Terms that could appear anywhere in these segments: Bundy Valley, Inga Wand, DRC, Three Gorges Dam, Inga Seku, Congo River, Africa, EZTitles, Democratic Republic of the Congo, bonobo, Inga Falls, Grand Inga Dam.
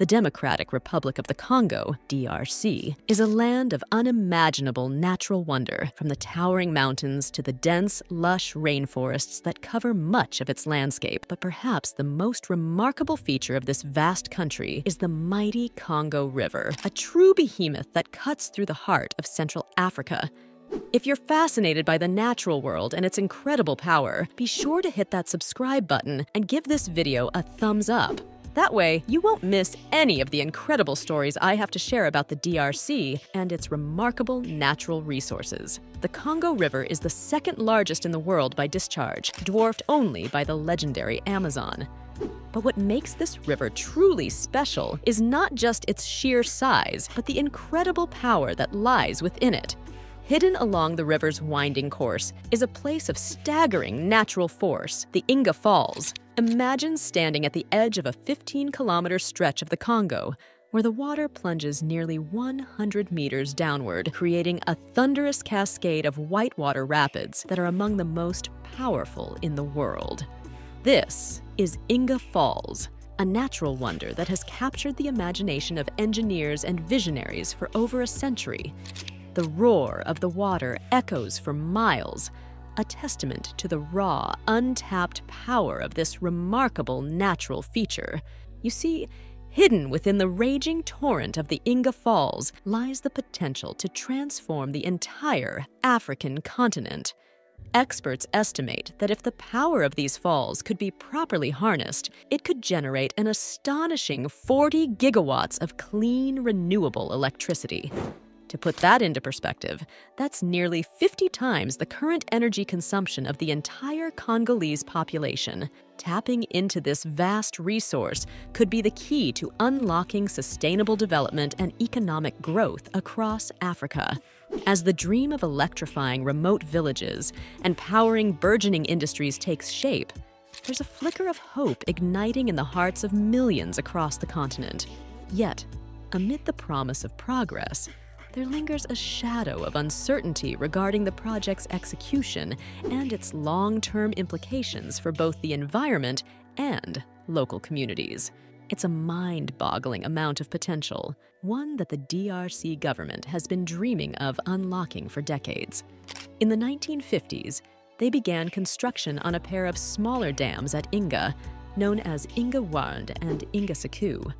The Democratic Republic of the Congo, DRC, is a land of unimaginable natural wonder, from the towering mountains to the dense, lush rainforests that cover much of its landscape. But perhaps the most remarkable feature of this vast country is the mighty Congo River, a true behemoth that cuts through the heart of Central Africa. If you're fascinated by the natural world and its incredible power, be sure to hit that subscribe button and give this video a thumbs up. That way, you won't miss any of the incredible stories I have to share about the DRC and its remarkable natural resources. The Congo River is the second largest in the world by discharge, dwarfed only by the legendary Amazon. But what makes this river truly special is not just its sheer size, but the incredible power that lies within it. Hidden along the river's winding course is a place of staggering natural force, the Inga Falls. Imagine standing at the edge of a 15-kilometer stretch of the Congo, where the water plunges nearly 100 meters downward, creating a thunderous cascade of whitewater rapids that are among the most powerful in the world. This is Inga Falls, a natural wonder that has captured the imagination of engineers and visionaries for over a century. The roar of the water echoes for miles, a testament to the raw, untapped power of this remarkable natural feature. You see, hidden within the raging torrent of the Inga Falls lies the potential to transform the entire African continent. Experts estimate that if the power of these falls could be properly harnessed, it could generate an astonishing 40 gigawatts of clean, renewable electricity. To put that into perspective, that's nearly 50 times the current energy consumption of the entire Congolese population. Tapping into this vast resource could be the key to unlocking sustainable development and economic growth across Africa. As the dream of electrifying remote villages and powering burgeoning industries takes shape, there's a flicker of hope igniting in the hearts of millions across the continent. Yet, amid the promise of progress, there lingers a shadow of uncertainty regarding the project's execution and its long-term implications for both the environment and local communities. It's a mind-boggling amount of potential, one that the DRC government has been dreaming of unlocking for decades. In the 1950s, they began construction on a pair of smaller dams at Inga, known as Inga Wand and Inga Seku.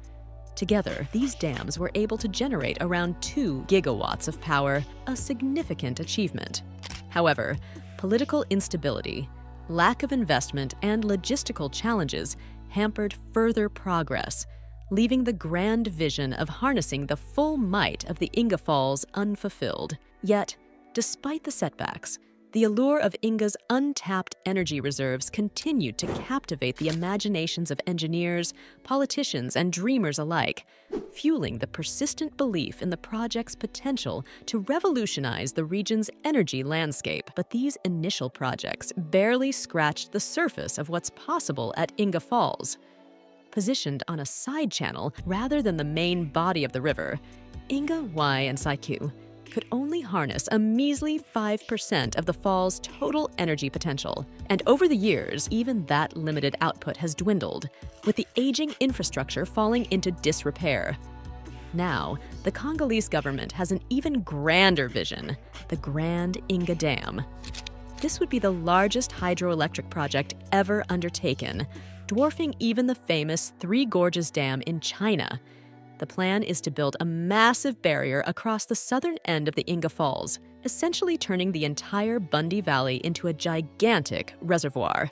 Together, these dams were able to generate around 2 gigawatts of power, a significant achievement. However, political instability, lack of investment, and logistical challenges hampered further progress, leaving the grand vision of harnessing the full might of the Inga Falls unfulfilled. Yet, despite the setbacks, the allure of Inga's untapped energy reserves continued to captivate the imaginations of engineers, politicians, and dreamers alike, fueling the persistent belief in the project's potential to revolutionize the region's energy landscape. But these initial projects barely scratched the surface of what's possible at Inga Falls. Positioned on a side channel rather than the main body of the river, Inga, Y, and Seku could only harness a measly 5% of the fall's total energy potential. And over the years, even that limited output has dwindled, with the aging infrastructure falling into disrepair. Now, the Congolese government has an even grander vision, the Grand Inga Dam. This would be the largest hydroelectric project ever undertaken, dwarfing even the famous Three Gorges Dam in China. The plan is to build a massive barrier across the southern end of the Inga Falls, essentially turning the entire Bundy Valley into a gigantic reservoir.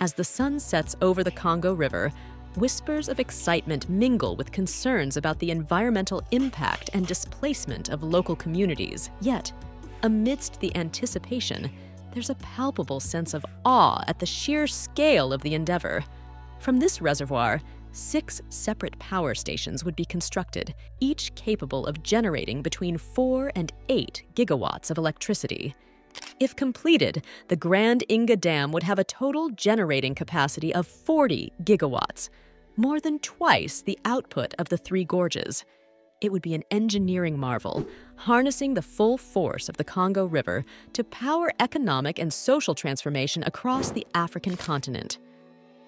As the sun sets over the Congo River, whispers of excitement mingle with concerns about the environmental impact and displacement of local communities. Yet, amidst the anticipation, there's a palpable sense of awe at the sheer scale of the endeavor. From this reservoir, 6 separate power stations would be constructed, each capable of generating between 4 and 8 gigawatts of electricity. If completed, the Grand Inga Dam would have a total generating capacity of 40 gigawatts, more than twice the output of the Three Gorges. It would be an engineering marvel, harnessing the full force of the Congo River to power economic and social transformation across the African continent.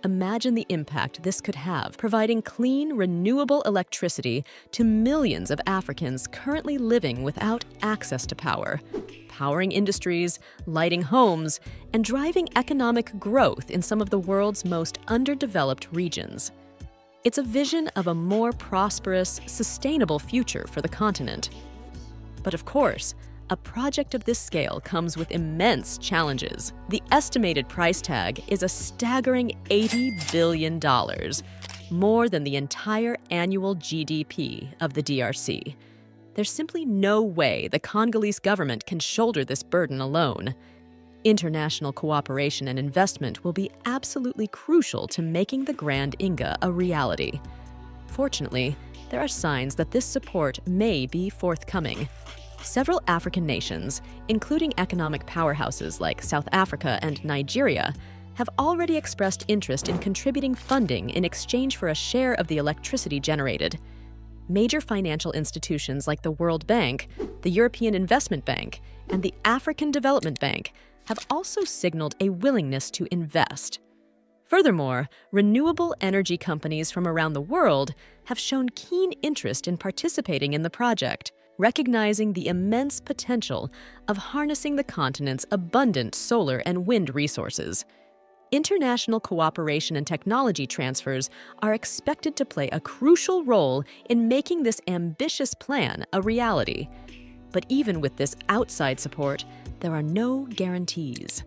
Imagine the impact this could have, providing clean, renewable electricity to millions of Africans currently living without access to power, powering industries, lighting homes, and driving economic growth in some of the world's most underdeveloped regions. It's a vision of a more prosperous, sustainable future for the continent. But of course, a project of this scale comes with immense challenges. The estimated price tag is a staggering $80 billion, more than the entire annual GDP of the DRC. There's simply no way the Congolese government can shoulder this burden alone. International cooperation and investment will be absolutely crucial to making the Grand Inga a reality. Fortunately, there are signs that this support may be forthcoming. Several African nations, including economic powerhouses like South Africa and Nigeria, have already expressed interest in contributing funding in exchange for a share of the electricity generated. Major financial institutions like the World Bank, the European Investment Bank, and the African Development Bank have also signaled a willingness to invest. Furthermore, renewable energy companies from around the world have shown keen interest in participating in the project, recognizing the immense potential of harnessing the continent's abundant solar and wind resources. International cooperation and technology transfers are expected to play a crucial role in making this ambitious plan a reality. But even with this outside support, there are no guarantees.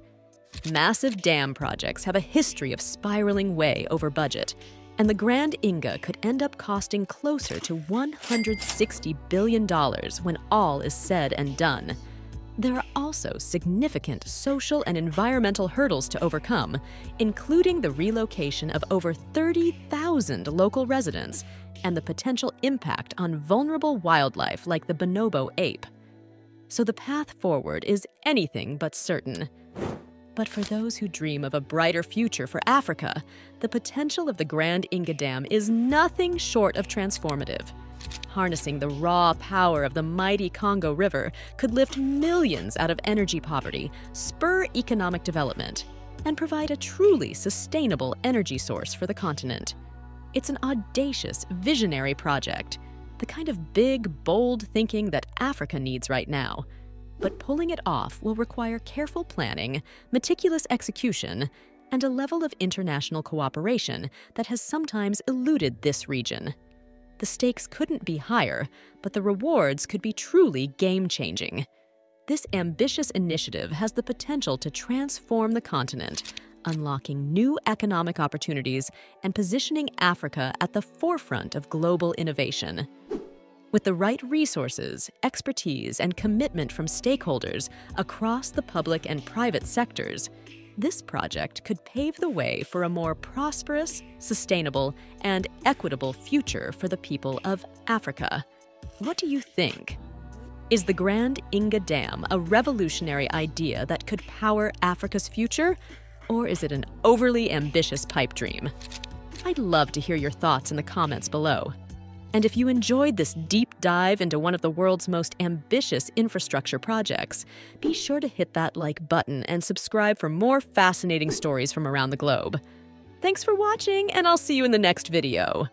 Massive dam projects have a history of spiraling way over budget, and the Grand Inga could end up costing closer to $160 billion when all is said and done. There are also significant social and environmental hurdles to overcome, including the relocation of over 30,000 local residents and the potential impact on vulnerable wildlife like the bonobo ape. So the path forward is anything but certain. But for those who dream of a brighter future for Africa, the potential of the Grand Inga Dam is nothing short of transformative. Harnessing the raw power of the mighty Congo River could lift millions out of energy poverty, spur economic development, and provide a truly sustainable energy source for the continent. It's an audacious, visionary project, the kind of big, bold thinking that Africa needs right now. But pulling it off will require careful planning, meticulous execution, and a level of international cooperation that has sometimes eluded this region. The stakes couldn't be higher, but the rewards could be truly game-changing. This ambitious initiative has the potential to transform the continent, unlocking new economic opportunities and positioning Africa at the forefront of global innovation. With the right resources, expertise, and commitment from stakeholders across the public and private sectors, this project could pave the way for a more prosperous, sustainable, and equitable future for the people of Africa. What do you think? Is the Grand Inga Dam a revolutionary idea that could power Africa's future, or is it an overly ambitious pipe dream? I'd love to hear your thoughts in the comments below. And if you enjoyed this deep dive into one of the world's most ambitious infrastructure projects, be sure to hit that like button and subscribe for more fascinating stories from around the globe. Thanks for watching, and I'll see you in the next video.